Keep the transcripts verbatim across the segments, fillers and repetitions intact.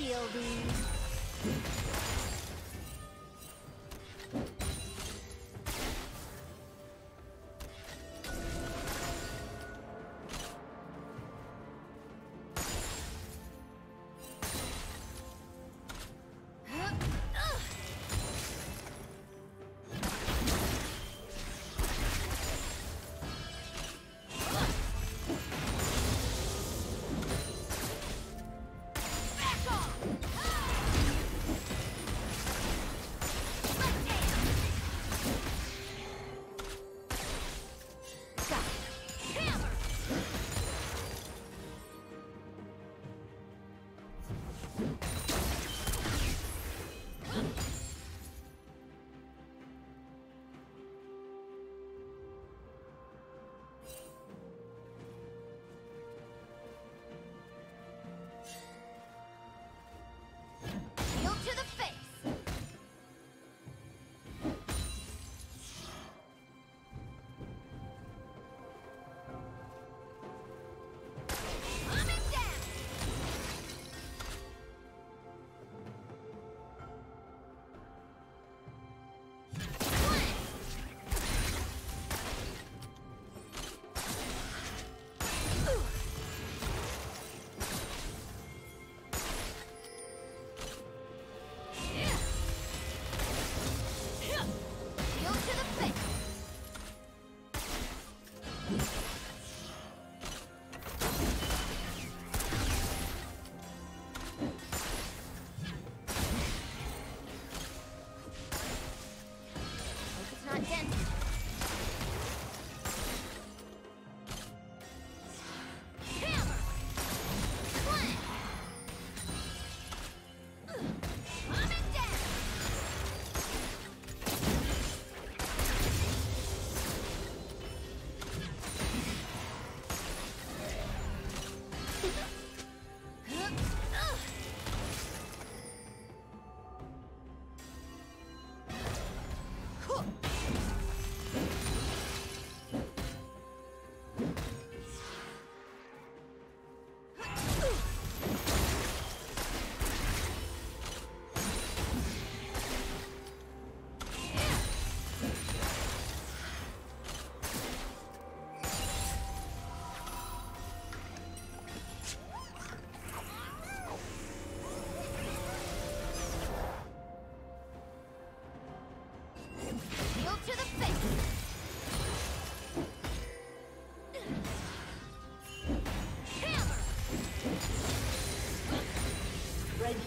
Building. Ah!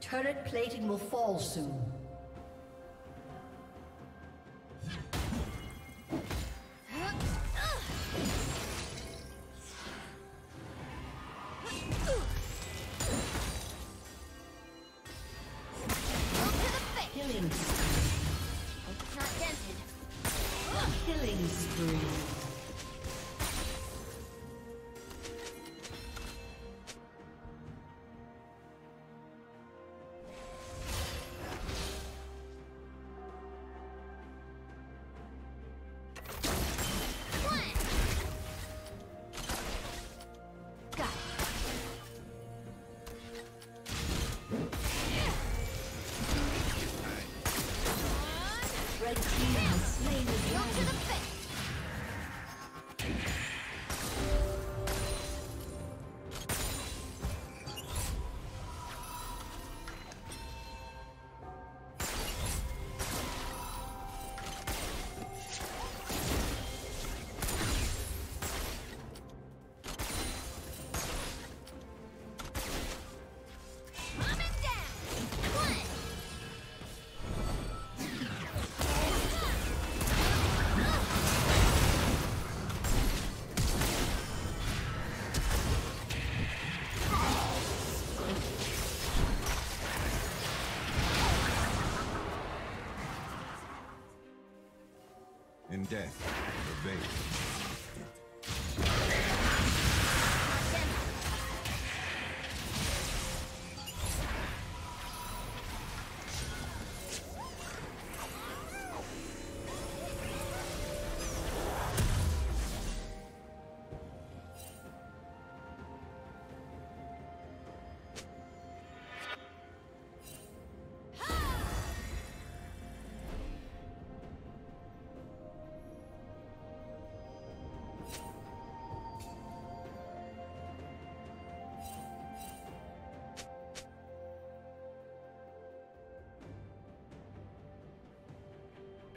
Turret plating will fall soon. death and obey.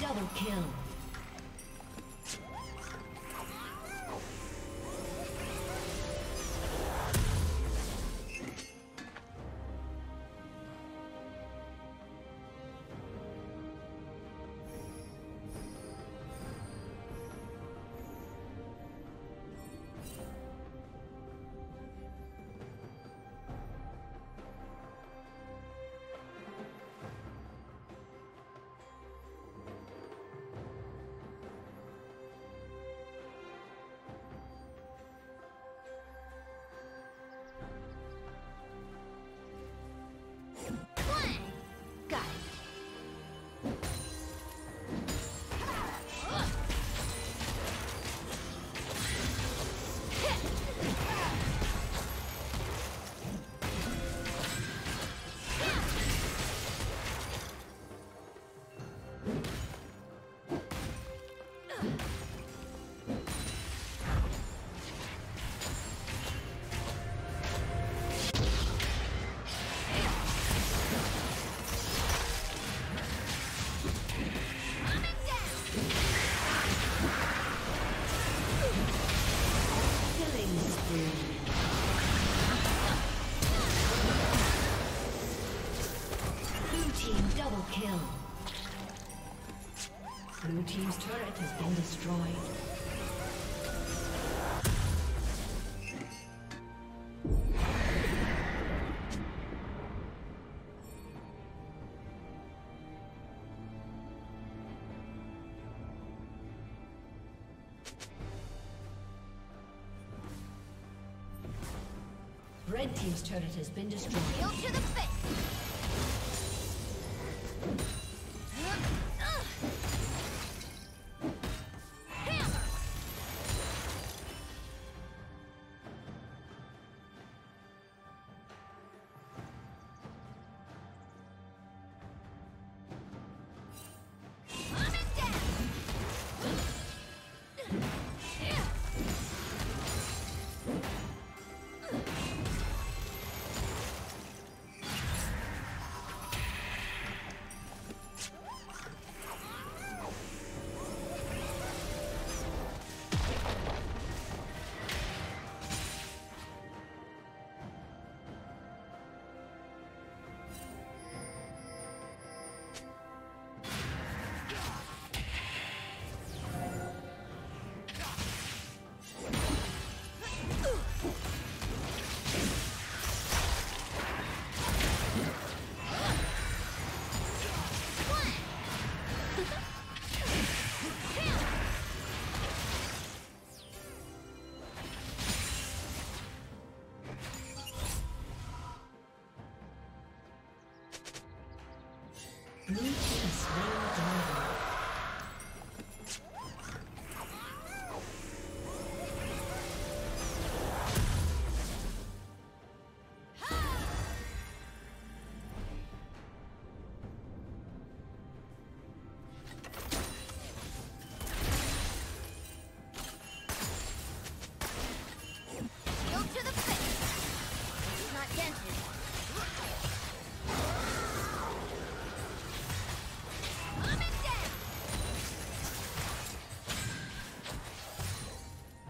Double kill. Kill. Blue team's turret has been destroyed. Red team's turret has been destroyed. Kill to the fist!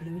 Blue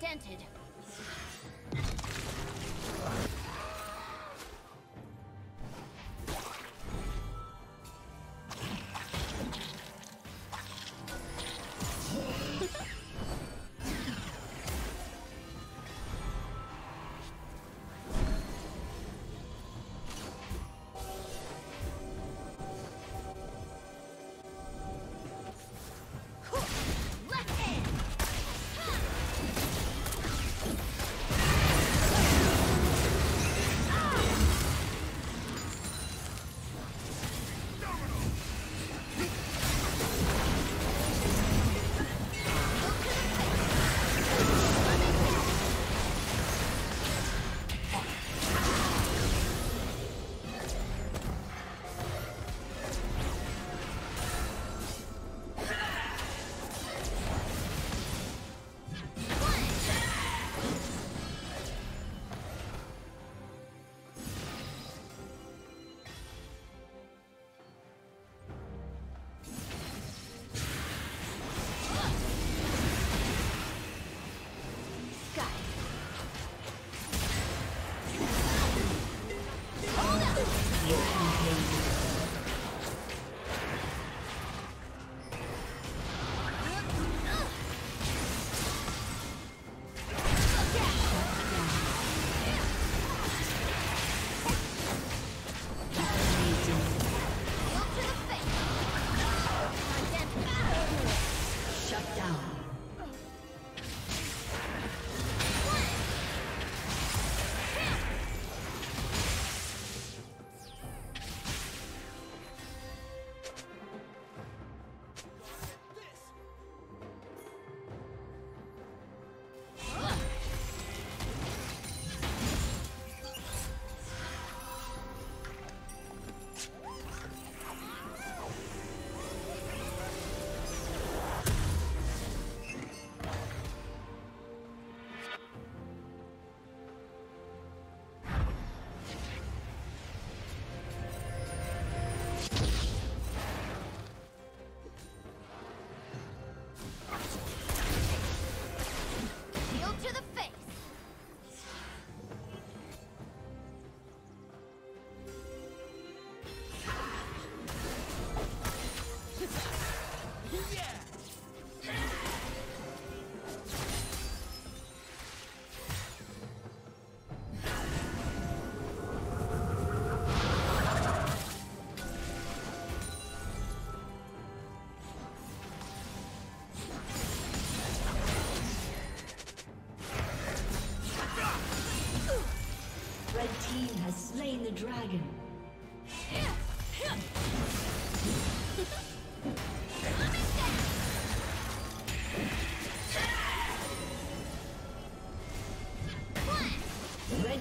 Dented.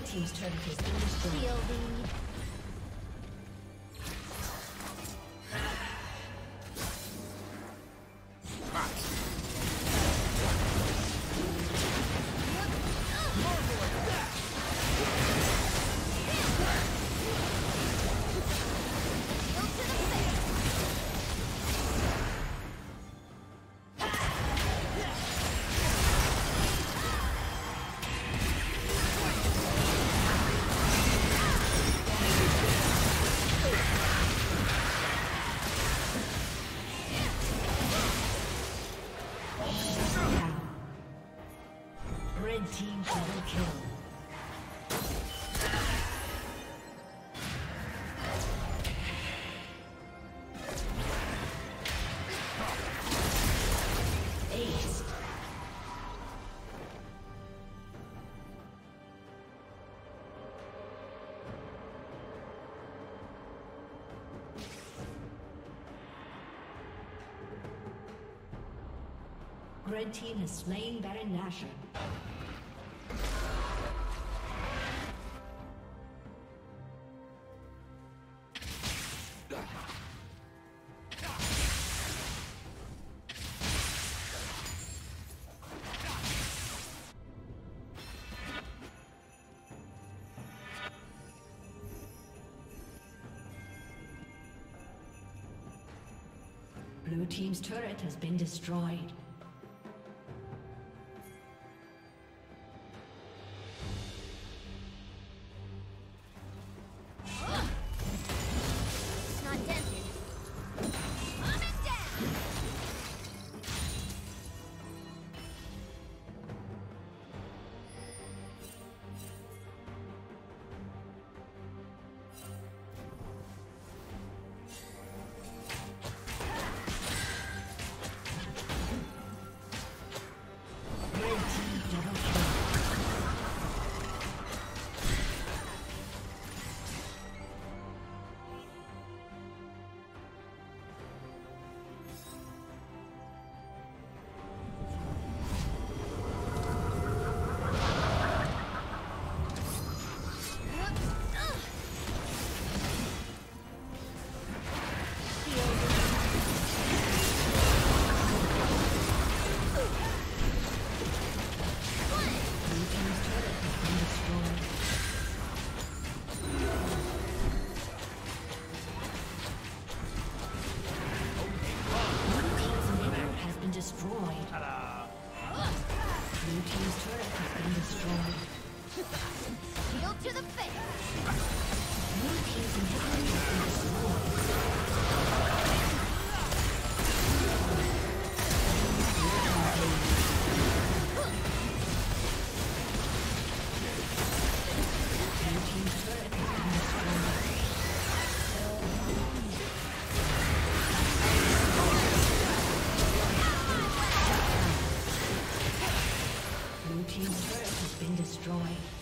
Red team's turret has been destroyed. Shielding. Red team has slain Baron Nashor. Blue team's turret has been destroyed. Blue team's turret has been destroyed.